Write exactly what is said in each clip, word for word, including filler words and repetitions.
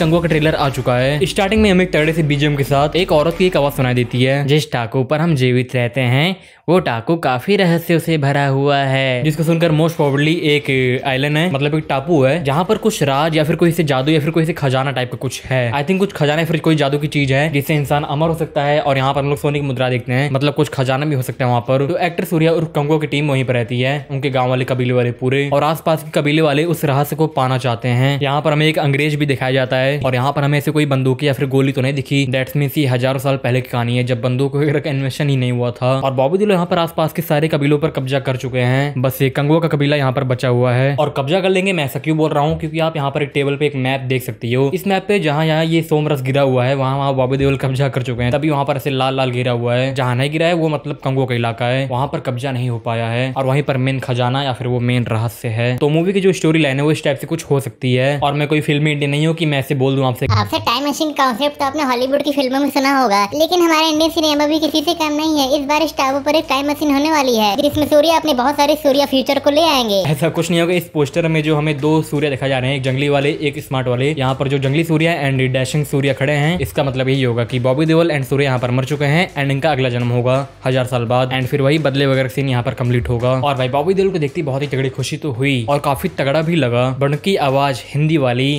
कंगवा का ट्रेलर आ चुका है। स्टार्टिंग में हमें एक तगड़े से बीजीएम के साथ एक औरत की एक आवाज सुनाई देती है। जिस टाकू पर हम जीवित रहते हैं वो टाकू काफी रहस्यों से भरा हुआ है, जिसको सुनकर मोस्ट प्रोबेबली एक आइलैंड है, मतलब एक टापू है, जहाँ पर कुछ राज या फिर कोई से जादू या फिर कोई से खजाना टाइप का कुछ है। आई थिंक कुछ खजाना या फिर कोई जादू की चीज है जिससे इंसान अमर हो सकता है। और यहाँ पर हम लोग सोने की मुद्रा देखते हैं, मतलब कुछ खजाना भी हो सकता है वहाँ पर। तो एक्टर सूर्या और कंगवा की टीम वहीं पर रहती है, उनके गाँव वाले कबीले वाले पूरे, और आसपास के कबीले वाले उस रहस्य को पाना चाहते हैं। यहाँ पर हमें एक अंग्रेज भी दिखाया जाता है, और यहाँ पर हमें ऐसे कोई बंदूक या फिर गोली तो नहीं दिखी। दैट्स मींस ये हजारों साल पहले की कहानी है, जब बंदूक वगैरह का इन्वेंशन ही नहीं हुआ था। और बॉबी देओल यहाँ पर आसपास के सारे कबीलों पर कब्जा कर चुके हैं, बस ये कंगवा का कबीला यहाँ पर बचा हुआ है। और कब्जा कर लेंगे मैं ऐसा क्यों बोल रहा हूँ, क्योंकि आप यहाँ पर एक टेबल पे एक मैप देख सकती हो। इस मैप पे जहाँ यहाँ ये सोमरस गिरा हुआ है वहाँ वहाँ बॉबी देओल कब्जा कर चुके हैं, तभी वहाँ पर ऐसे लाल लाल गिरा हुआ है। जहाँ नहीं गिरा है वो मतलब कंगवा का इलाका है, वहाँ पर कब्जा नहीं हो पाया है, और वहीं पर मेन खजाना या फिर वो मेन रहस्य है। तो मूवी की जो स्टोरी लाइन है वो इस टाइप से कुछ हो सकती है। और मैं कोई फिल्मी इंडियन नहीं हूँ कि मैं ऐसे बोल दूँ आपसे आपसे टाइम मशीन कॉन्सेप्ट तो आपने हॉलीवुड की फिल्मों में सुना होगा, लेकिन हमारे इंडियन सिनेमा भी किसी से कम नहीं है। इस बार इस टापू पर एक टाइम मशीन होने वाली है जिसमें सूर्या अपने बहुत सारे सूर्या फ्यूचर को ले आएंगे। ऐसा कुछ नहीं होगा। इस पोस्टर में जो हमें दो सूर्य दिखा जा रहे हैं, एक जंगली वाले एक स्मार्ट वाले, यहाँ पर जो जंगली सूर्या एंड डैशिंग सूर्या खड़े हैं, इसका मतलब यही होगा कि बॉबी देओल एंड सूर्या यहाँ पर मर चुके हैं एंड इनका अगला जन्म होगा हजार साल बाद, एंड फिर वही बदले वगैरह सीन यहाँ पर कम्प्लीट होगा। और भाई बॉबी देओल को देखती बहुत ही तगड़ी खुशी तो हुई और काफी तगड़ा भी लगा। बड़की आवाज हिंदी वाली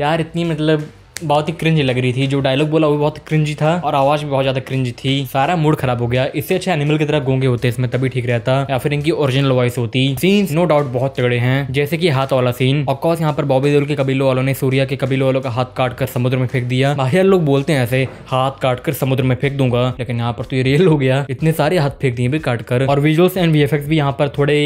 यार इतनी मतलब बहुत ही क्रिंज लग रही थी, जो डायलॉग बोला वो बहुत क्रिंजी था और आवाज भी बहुत ज्यादा क्रिंजी थी, सारा मूड खराब हो गया। इससे अच्छा एनिमल की तरफ गूंगे होते इसमें तभी ठीक रहता, या फिर इनकी ओरिजिनल वॉइस होती। सीन्स नो डाउट बहुत तगड़े हैं, जैसे कि हाथ वाला सीन। ऑफकोर्स यहाँ पर बॉबी देओल के कबीलों वालों ने सूर्या के कबीलों वालों का हाथ काट कर समुद्र में फेंक दिया। बाहर लोग बोलते हैं ऐसे हाथ काट कर समुद्र में फेंक दूंगा, लेकिन यहाँ पर तो ये रियल हो गया, इतने सारे हाथ फेंक दिए भी काट कर। और विजुअल्स एंड वीएफएक्स भी यहाँ पर थोड़े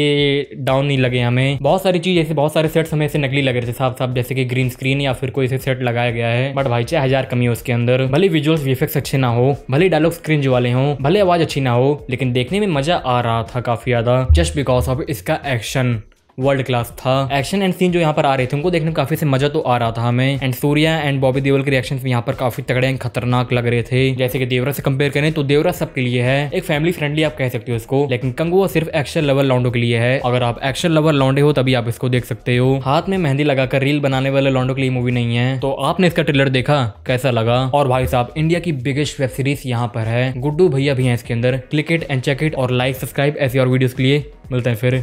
डाउन नहीं लगे हमें, बहुत सारी चीज ऐसे बहुत सारे सेट्स हमें ऐसे नकली लग रहे थे साफ साफ, जैसे कि ग्रीन स्क्रीन या फिर कोई से सेट लगाया गया है। बट भाई चाहे हजार कमी हो उसके अंदर, भले विजुअल्स वीएफएक्स अच्छे ना हो, भले डायलॉग्स क्रिंज वाले हो, भले आवाज अच्छी ना हो, लेकिन देखने में मजा आ रहा था काफी ज्यादा, जस्ट बिकॉज ऑफ इसका एक्शन वर्ल्ड क्लास था। एक्शन एंड सीन जो यहाँ पर आ रहे थे उनको देखने में काफी से मजा तो आ रहा था हमें। एंड सूर्या एंड बॉबी देओल के रिएक्शंस भी यहाँ पर काफी तगड़े एंड खतरनाक लग रहे थे। जैसे कि देवरा से कंपेयर करें तो देवरा सबके लिए है, एक फैमिली फ्रेंडली आप कह सकते हो उसको, लेकिन कंगवा सिर्फ एक्शन लवर लौंडो के लिए है। अगर आप एक्शन लवर लौंडे हो तभी आप इसको देख सकते हो। हाथ में मेहंदी लगाकर रील बनाने वाले लौंडो के लिए मूवी नहीं है। तो आपने इसका ट्रेलर देखा, कैसा लगा? और भाई साहब इंडिया की बिगेस्ट वेब सीरीज यहाँ पर है, गुड्डू भैया भी है इसके अंदर। Click it and check it और लाइक सब्सक्राइब ऐसी और वीडियोज के लिए। मिलते हैं फिर।